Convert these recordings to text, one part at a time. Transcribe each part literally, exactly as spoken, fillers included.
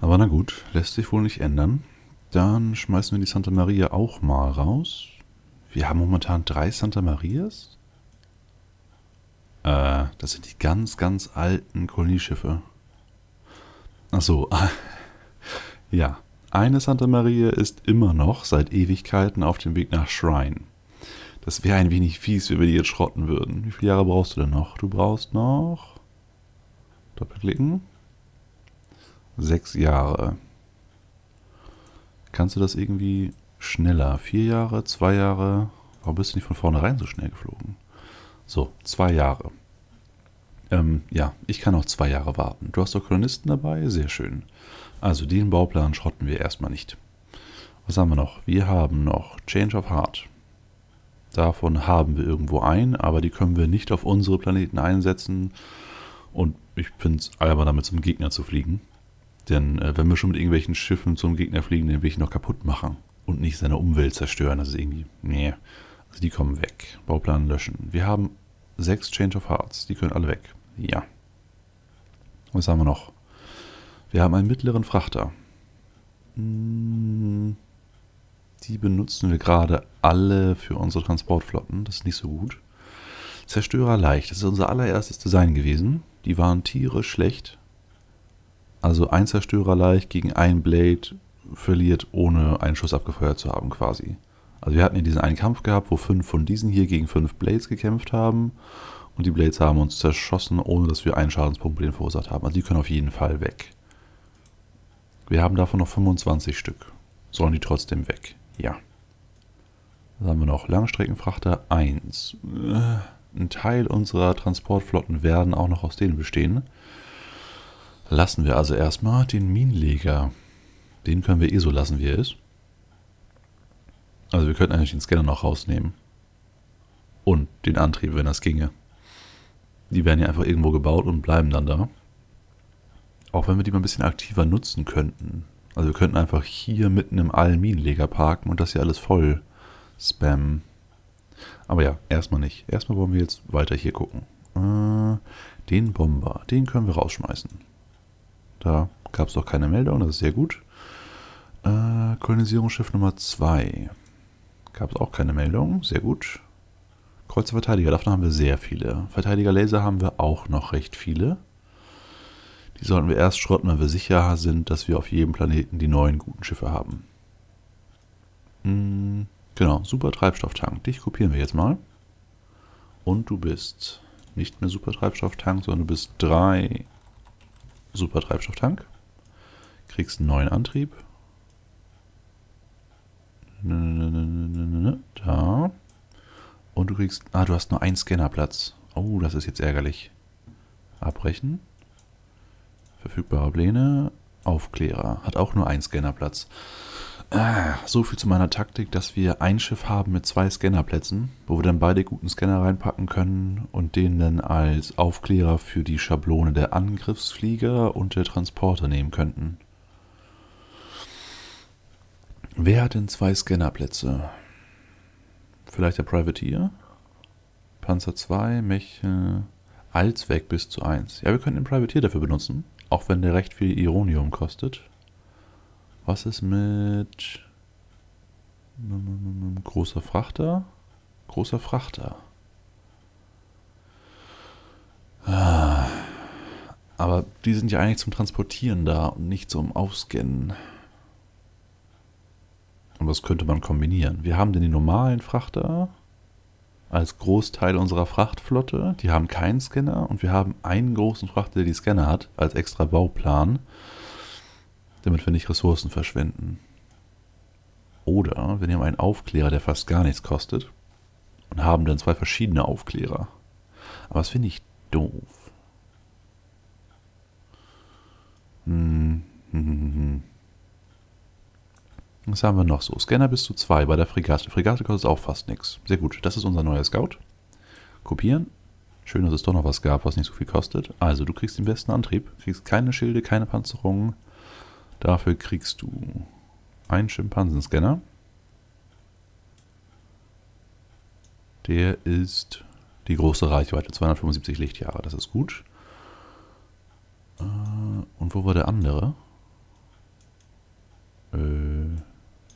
Aber na gut, lässt sich wohl nicht ändern. Dann schmeißen wir die Santa Maria auch mal raus. Wir haben momentan drei Santa Marias. Äh, das sind die ganz, ganz alten Kolonieschiffe. Achso, ja. Eine Santa Maria ist immer noch seit Ewigkeiten auf dem Weg nach Shrine. Das wäre ein wenig fies, wenn wir die jetzt schrotten würden. Wie viele Jahre brauchst du denn noch? Du brauchst noch... Doppelklicken. Sechs Jahre. Kannst du das irgendwie schneller? Vier Jahre? Zwei Jahre? Warum bist du nicht von vornherein so schnell geflogen? So, zwei Jahre. Ähm, ja, ich kann noch zwei Jahre warten. Du hast doch Kolonisten dabei? Sehr schön. Also den Bauplan schrotten wir erstmal nicht. Was haben wir noch? Wir haben noch Change of Heart. Davon haben wir irgendwo ein, aber die können wir nicht auf unsere Planeten einsetzen. Und ich finde es albern, damit zum Gegner zu fliegen. Denn äh, wenn wir schon mit irgendwelchen Schiffen zum Gegner fliegen, den will ich noch kaputt machen. Und nicht seine Umwelt zerstören. Das ist irgendwie... Nee. Also die kommen weg. Bauplan löschen. Wir haben sechs Change of Hearts. Die können alle weg. Ja. Was haben wir noch? Wir haben einen mittleren Frachter. Die benutzen wir gerade alle für unsere Transportflotten. Das ist nicht so gut. Zerstörer leicht. Das ist unser allererstes Design gewesen. Die waren tierisch schlecht. Also ein Zerstörer leicht gegen ein Blade verliert, ohne einen Schuss abgefeuert zu haben quasi. Also wir hatten ja diesen einen Kampf gehabt, wo fünf von diesen hier gegen fünf Blades gekämpft haben. Und die Blades haben uns zerschossen, ohne dass wir einen Schadenspunkt bei denen verursacht haben. Also die können auf jeden Fall weg. Wir haben davon noch fünfundzwanzig Stück. Sollen die trotzdem weg? Ja. Dann haben wir noch Langstreckenfrachter eins. Ein Teil unserer Transportflotten werden auch noch aus denen bestehen. Lassen wir also erstmal den Minenleger. Den können wir eh so lassen, wie er ist. Also wir könnten eigentlich den Scanner noch rausnehmen. Und den Antrieb, wenn das ginge. Die werden ja einfach irgendwo gebaut und bleiben dann da. Auch wenn wir die mal ein bisschen aktiver nutzen könnten. Also wir könnten einfach hier mitten im All Minenleger parken und das hier alles voll spammen. Aber ja, erstmal nicht. Erstmal wollen wir jetzt weiter hier gucken. Äh, den Bomber, den können wir rausschmeißen. Da gab es doch keine Meldung, das ist sehr gut. Äh, Kolonisierungsschiff Nummer zwei. Gab es auch keine Meldung, sehr gut. Kreuzer Verteidiger, davon haben wir sehr viele. Verteidiger Laser haben wir auch noch recht viele. Die sollten wir erst schrotten, wenn wir sicher sind, dass wir auf jedem Planeten die neuen guten Schiffe haben. Hm, genau, Super Treibstofftank. Dich kopieren wir jetzt mal. Und du bist nicht mehr Super Treibstofftank, sondern du bist drei Super Treibstofftank. Kriegst einen neuen Antrieb. Da. Und du kriegst... Ah, du hast nur einen Scannerplatz. Oh, das ist jetzt ärgerlich. Abbrechen. Verfügbare Pläne. Aufklärer. Hat auch nur einen Scannerplatz. Ah, so viel zu meiner Taktik, dass wir ein Schiff haben mit zwei Scannerplätzen, wo wir dann beide guten Scanner reinpacken können und den dann als Aufklärer für die Schablone der Angriffsflieger und der Transporter nehmen könnten. Wer hat denn zwei Scannerplätze? Vielleicht der Privateer? Panzer zwei, Mech... Allzweck bis zu eins. Ja, wir können den Privateer dafür benutzen, auch wenn der recht viel Ironium kostet. Was ist mit... Großer Frachter? Großer Frachter. Aber die sind ja eigentlich zum Transportieren da und nicht zum Aufscannen. Und das könnte man kombinieren. Wir haben denn die normalen Frachter... als Großteil unserer Frachtflotte. Die haben keinen Scanner und wir haben einen großen Frachter, der die Scanner hat, als extra Bauplan, damit wir nicht Ressourcen verschwenden. Oder wir nehmen einen Aufklärer, der fast gar nichts kostet und haben dann zwei verschiedene Aufklärer. Aber das finde ich doof. Hm, hm, hm, hm. Was haben wir noch so? Scanner bis zu zwei bei der Fregatte. Fregatte kostet auch fast nichts. Sehr gut, das ist unser neuer Scout. Kopieren. Schön, dass es doch noch was gab, was nicht so viel kostet. Also, du kriegst den besten Antrieb. Kriegst keine Schilde, keine Panzerung. Dafür kriegst du einen Schimpansenscanner. Der ist die große Reichweite, zweihundertfünfundsiebzig Lichtjahre. Das ist gut. Und wo war der andere? Äh,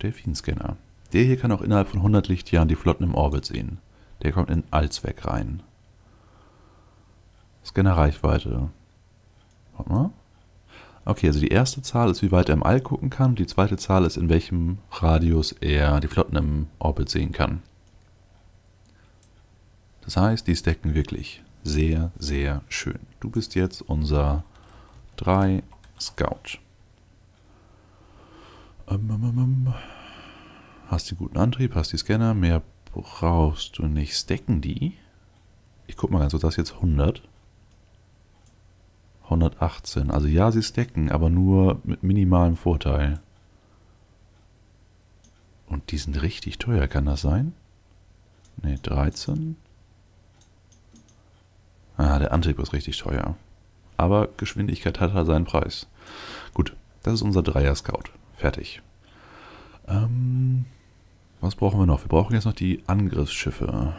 Delfinscanner. Der hier kann auch innerhalb von hundert Lichtjahren die Flotten im Orbit sehen. Der kommt in Allzweck rein. Scannerreichweite. Warte mal. Okay, also die erste Zahl ist, wie weit er im All gucken kann. Die zweite Zahl ist, in welchem Radius er die Flotten im Orbit sehen kann. Das heißt, die stacken wirklich sehr, sehr schön. Du bist jetzt unser drei Scout. Ähm, ähm, ähm. Hast du guten Antrieb, hast die Scanner, mehr brauchst du nicht. Stacken die? Ich guck mal ganz kurz, das ist jetzt hundert. hundertachtzehn. Also ja, sie stacken, aber nur mit minimalem Vorteil. Und die sind richtig teuer, kann das sein? Ne, dreizehn. Ah, der Antrieb ist richtig teuer. Aber Geschwindigkeit hat halt seinen Preis. Gut, das ist unser Dreier-Scout. Fertig. Ähm, was brauchen wir noch? Wir brauchen jetzt noch die Angriffsschiffe.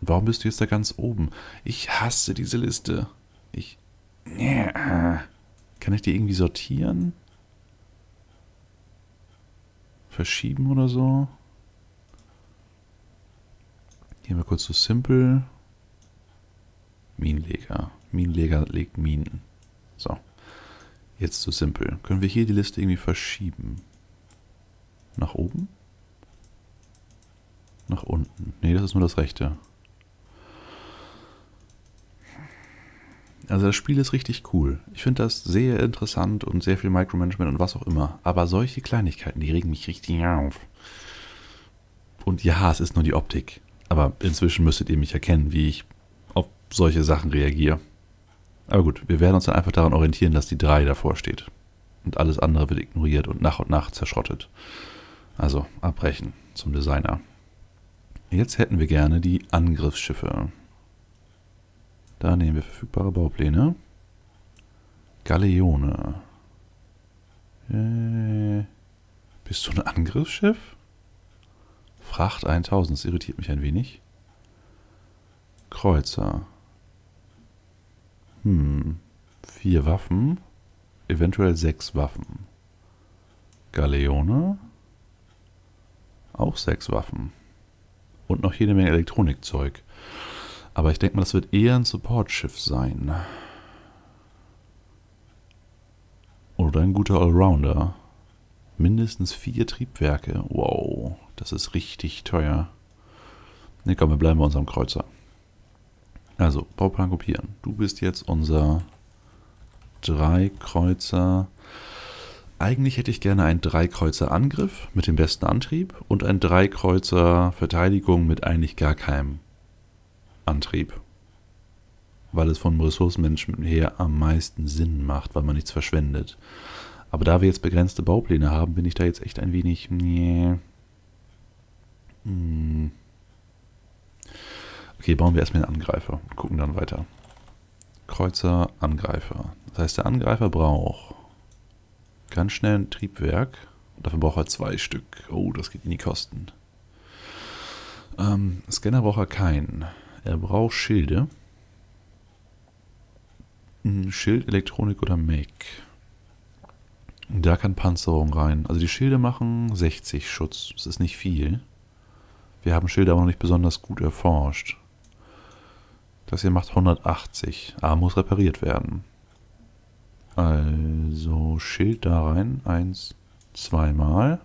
Warum bist du jetzt da ganz oben? Ich hasse diese Liste. Ich... Kann ich die irgendwie sortieren? Verschieben oder so? Gehen wir kurz zu Simple. Minenleger. Minenleger legt Minen. So. Jetzt zu Simple. Können wir hier die Liste irgendwie verschieben? Nach oben? Nach unten. Ne, das ist nur das rechte. Also das Spiel ist richtig cool. Ich finde das sehr interessant und sehr viel Micromanagement und was auch immer. Aber solche Kleinigkeiten, die regen mich richtig auf. Und ja, es ist nur die Optik. Aber inzwischen müsstet ihr mich erkennen, wie ich auf solche Sachen reagiere. Aber gut, wir werden uns dann einfach daran orientieren, dass die drei davor steht. Und alles andere wird ignoriert und nach und nach zerschrottet. Also abbrechen zum Designer. Jetzt hätten wir gerne die Angriffsschiffe. Da nehmen wir verfügbare Baupläne. Galeone. Äh, bist du ein Angriffsschiff? Fracht tausend, das irritiert mich ein wenig. Kreuzer. Hm. Vier Waffen. Eventuell sechs Waffen. Galeone. Auch sechs Waffen. Und noch jede Menge Elektronikzeug. Aber ich denke mal, das wird eher ein Supportschiff sein. Oder ein guter Allrounder. Mindestens vier Triebwerke. Wow, das ist richtig teuer. Ne, komm, wir bleiben bei unserem Kreuzer. Also, Bauplan kopieren. Du bist jetzt unser drei-Kreuzer. Eigentlich hätte ich gerne einen drei-Kreuzer-Angriff mit dem besten Antrieb und einen drei-Kreuzer-Verteidigung mit eigentlich gar keinem Antrieb, weil es vom Ressourcenmanagement her am meisten Sinn macht, weil man nichts verschwendet. Aber da wir jetzt begrenzte Baupläne haben, bin ich da jetzt echt ein wenig... Nee. Hm. Okay, bauen wir erstmal einen Angreifer und gucken dann weiter. Kreuzer, Angreifer. Das heißt, der Angreifer braucht ganz schnell ein Triebwerk. Dafür braucht er zwei Stück. Oh, das geht in die Kosten. Ähm, Scanner braucht er keinen. Er braucht Schilde. Schild, Elektronik oder Make. Da kann Panzerung rein. Also die Schilde machen sechzig Schutz. Das ist nicht viel. Wir haben Schilde aber noch nicht besonders gut erforscht. Das hier macht hundertachtzig. Ah, muss repariert werden. Also Schild da rein. Eins, zweimal.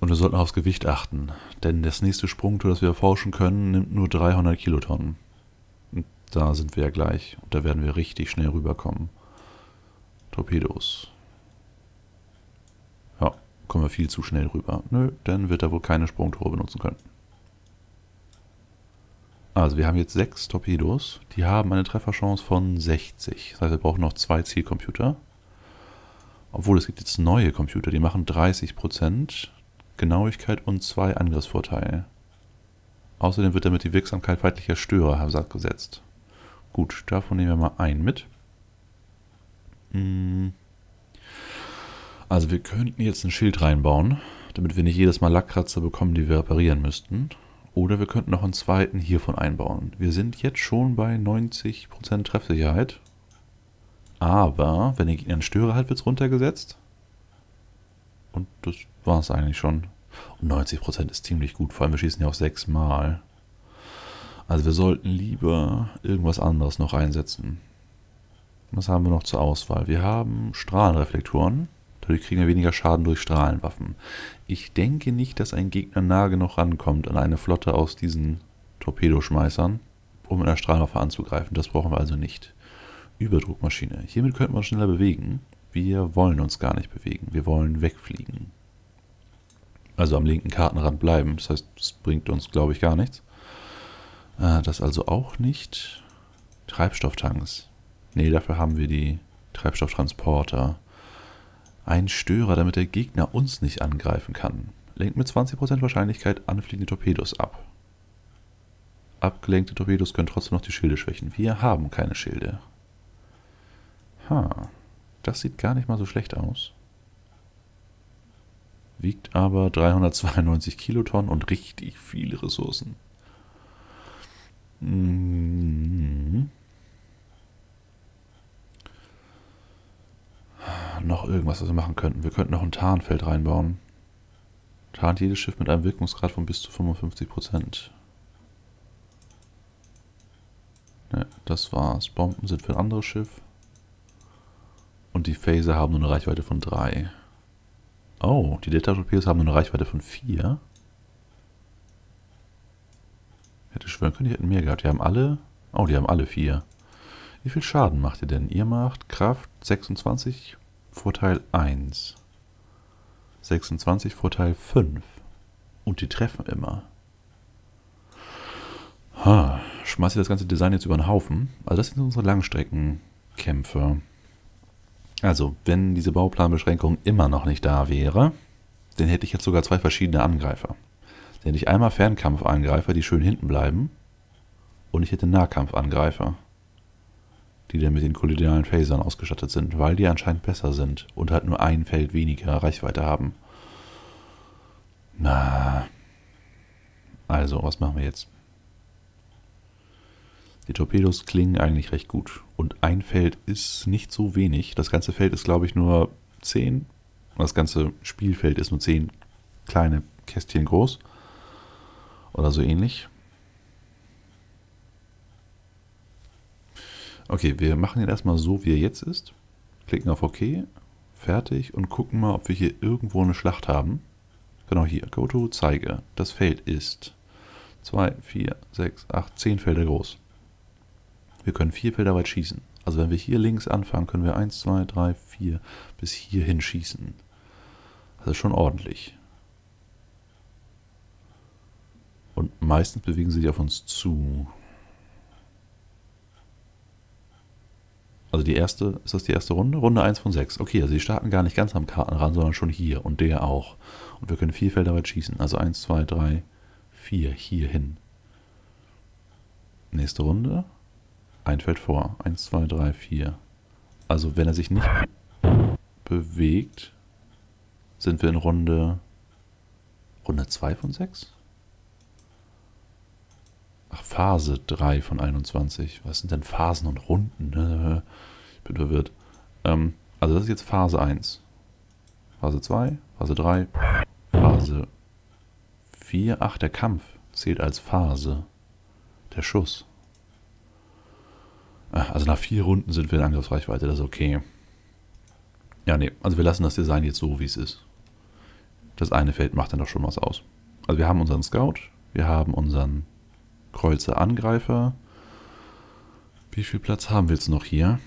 Und wir sollten aufs Gewicht achten, denn das nächste Sprungtor, das wir erforschen können, nimmt nur dreihundert Kilotonnen. Und da sind wir ja gleich. Und da werden wir richtig schnell rüberkommen. Torpedos. Ja, kommen wir viel zu schnell rüber. Nö, dann wird er wohl keine Sprungtore benutzen können. Also wir haben jetzt sechs Torpedos. Die haben eine Trefferchance von sechzig. Das heißt, wir brauchen noch zwei Zielcomputer. Obwohl, es gibt jetzt neue Computer, die machen dreißig Prozent. Genauigkeit und zwei Angriffsvorteile. Außerdem wird damit die Wirksamkeit feindlicher Störer herabgesetzt. Gut, davon nehmen wir mal einen mit. Also wir könnten jetzt ein Schild reinbauen, damit wir nicht jedes Mal Lackkratzer bekommen, die wir reparieren müssten. Oder wir könnten noch einen zweiten hiervon einbauen. Wir sind jetzt schon bei neunzig Prozent Treffsicherheit. Aber wenn der Gegner einen Störer hat, wird es runtergesetzt. Und das war es eigentlich schon. Und neunzig Prozent ist ziemlich gut. Vor allem, wir schießen ja auch sechs Mal. Also wir sollten lieber irgendwas anderes noch einsetzen. Was haben wir noch zur Auswahl? Wir haben Strahlenreflektoren. Dadurch kriegen wir weniger Schaden durch Strahlenwaffen. Ich denke nicht, dass ein Gegner nahe genug rankommt an eine Flotte aus diesen Torpedoschmeißern, um mit einer Strahlenwaffe anzugreifen. Das brauchen wir also nicht. Überdruckmaschine. Hiermit könnten wir uns schneller bewegen. Wir wollen uns gar nicht bewegen. Wir wollen wegfliegen. Also am linken Kartenrand bleiben. Das heißt, das bringt uns, glaube ich, gar nichts. Äh, das also auch nicht. Treibstofftanks. Nee, dafür haben wir die Treibstofftransporter. Ein Störer, damit der Gegner uns nicht angreifen kann. Lenkt mit zwanzig Prozent Wahrscheinlichkeit anfliegende Torpedos ab. Abgelenkte Torpedos können trotzdem noch die Schilde schwächen. Wir haben keine Schilde. Ha, das sieht gar nicht mal so schlecht aus. Wiegt aber dreihundertzweiundneunzig Kilotonnen und richtig viele Ressourcen. Mhm. Noch irgendwas, was wir machen könnten. Wir könnten noch ein Tarnfeld reinbauen. Tarnt jedes Schiff mit einem Wirkungsgrad von bis zu fünfundfünfzig Prozent. Ne, das war's. Bomben sind für ein anderes Schiff. Und die Phaser haben nur eine Reichweite von drei. Oh, die Detailpiles haben nur eine Reichweite von vier. Hätte schwören können, die hätten mehr gehabt. Die haben alle... Oh, die haben alle vier. Wie viel Schaden macht ihr denn? Ihr macht Kraft sechsundzwanzig, Vorteil eins. sechsundzwanzig, Vorteil fünf. Und die treffen immer. Ha, schmeißt ihr das ganze Design jetzt über den Haufen? Also das sind unsere Langstreckenkämpfe. Also, wenn diese Bauplanbeschränkung immer noch nicht da wäre, dann hätte ich jetzt sogar zwei verschiedene Angreifer. Dann hätte ich einmal Fernkampfangreifer, die schön hinten bleiben, und ich hätte Nahkampfangreifer, die dann mit den kollidialen Phasern ausgestattet sind, weil die anscheinend besser sind und halt nur ein Feld weniger Reichweite haben. Na, also, was machen wir jetzt? Die Torpedos klingen eigentlich recht gut. Und ein Feld ist nicht so wenig. Das ganze Feld ist, glaube ich, nur zehn. Das ganze Spielfeld ist nur zehn kleine Kästchen groß. Oder so ähnlich. Okay, wir machen ihn erstmal so, wie er jetzt ist. Klicken auf OK. Fertig. Und gucken mal, ob wir hier irgendwo eine Schlacht haben. Genau hier. Go to, zeige. Das Feld ist zwei, vier, sechs, acht, zehn Felder groß. Wir können vier Felder weit schießen. Also wenn wir hier links anfangen, können wir eins, zwei, drei, vier bis hierhin schießen. Das ist schon ordentlich. Und meistens bewegen sie sich auf uns zu. Also die erste, ist das die erste Runde? Runde eins von sechs. Okay, also die starten gar nicht ganz am Kartenrand, sondern schon hier und der auch. Und wir können vier Felder weit schießen. Also eins, zwei, drei, vier hierhin. Nächste Runde. Ein Feld vor. eins, zwei, drei, vier. Also wenn er sich nicht bewegt, sind wir in Runde... Runde zwei von sechs? Ach, Phase drei von einundzwanzig. Was sind denn Phasen und Runden? Ich bin verwirrt. Ähm, also das ist jetzt Phase eins. Phase zwei, Phase drei, Phase vier. Ach, der Kampf zählt als Phase. Der Schuss. Also nach vier Runden sind wir in Angriffsreichweite, das ist okay. Ja, nee, also wir lassen das Design jetzt so, wie es ist. Das eine Feld macht dann doch schon was aus. Also wir haben unseren Scout, wir haben unseren Kreuzer-Angreifer. Wie viel Platz haben wir jetzt noch hier?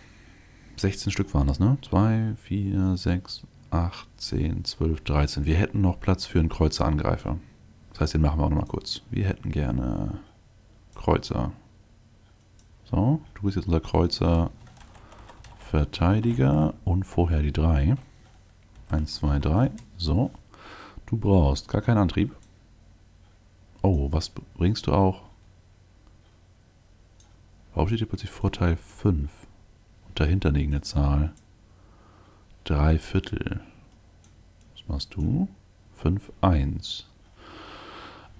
sechzehn Stück waren das, ne? zwei, vier, sechs, acht, zehn, zwölf, dreizehn. Wir hätten noch Platz für einen Kreuzer-Angreifer. Das heißt, den machen wir auch nochmal kurz. Wir hätten gerne Kreuzer. So, du bist jetzt unser Kreuzer Verteidiger und vorher die drei. eins, zwei, drei. So. Du brauchst gar keinen Antrieb. Oh, was bringst du auch? Warum steht hier plötzlich Vorteil fünf? Und dahinter liegt eine Zahl. Drei Viertel. Was machst du? fünf, eins.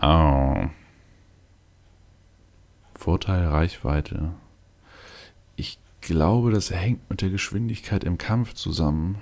Oh. Vorteil Reichweite. Ich glaube, das hängt mit der Geschwindigkeit im Kampf zusammen.